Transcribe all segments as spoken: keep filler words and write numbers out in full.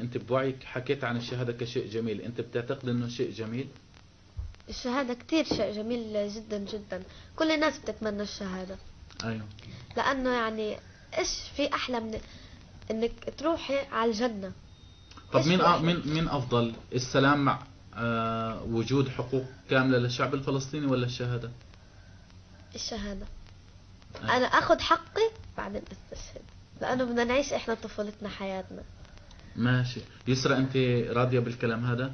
أنت بوعيك حكيت عن الشهادة كشيء جميل، أنت بتعتقد أنه شيء جميل؟ الشهادة كتير شيء جميل جدا جدا، كل الناس بتتمنى الشهادة. أيوه، لأنه يعني إيش في أحلى من إنك تروحي على الجنة. طب مين مين مين أفضل، السلام مع آه وجود حقوق كاملة للشعب الفلسطيني ولا الشهادة؟ الشهادة. أيوه، أنا آخذ حقي بعدين أستشهد، لأنه بدنا نعيش إحنا طفولتنا حياتنا. ماشي، يسرى أنت راضية بالكلام هذا؟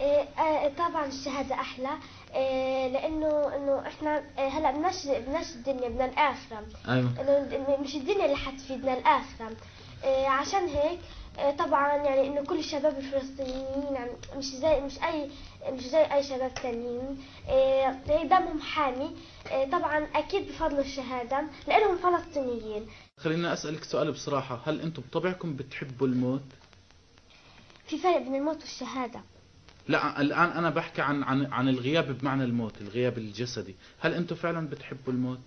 إيه طبعا الشهادة أحلى، إيه لأنه إنه إحنا هلا بدناش بدناش الدنيا، بدنا الآخرة. أيوه، إنه مش الدنيا اللي حتفيدنا، الآخرة. إيه عشان هيك إيه طبعا يعني إنه كل الشباب الفلسطينيين يعني مش زي مش أي مش زي أي شباب تانيين، إيه دمهم حامي. إيه طبعا أكيد بفضل الشهادة لأنهم فلسطينيين. خلينا أسألك سؤال بصراحة، هل أنتم بطبعكم بتحبوا الموت؟ في فرق بين الموت والشهادة. لا الآن أنا بحكي عن عن عن الغياب بمعنى الموت، الغياب الجسدي، هل أنتم فعلا بتحبوا الموت؟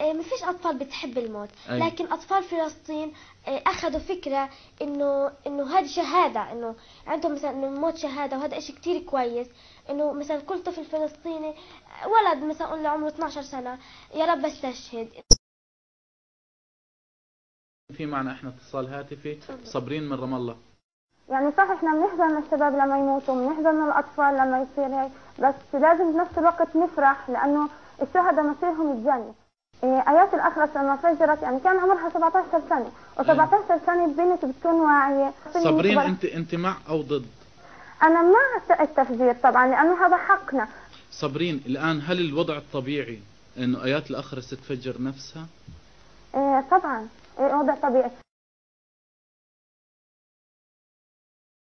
إيه ما فيش أطفال بتحب الموت، أي. لكن أطفال فلسطين إيه أخذوا فكرة إنه إنه هذه شهادة، إنه عندهم مثلا إنه الموت شهادة، وهذا إشي كتير كويس. إنه مثلا كل طفل فلسطيني ولد مثلا قول له عمره اثنعش سنة يا رب استشهد. في معنا احنا اتصال هاتفي، صابرين من رام الله. يعني صح احنا بنحزن من الشباب لما يموتوا، بنحزن من الاطفال لما يصير هيك، بس لازم بنفس الوقت نفرح لانه الشهداء مصيرهم الجنه. إيه ايات الاخرس لما فجرت يعني كان عمرها سبعطعش سنه، و17 سنه البنت بتكون واعيه. صابرين، انت انت مع او ضد؟ انا مع التفجير طبعا لانه هذا حقنا. صابرين، الان هل الوضع الطبيعي انه ايات الاخرس تفجر نفسها؟ إيه طبعا، إيه وضع طبيعي.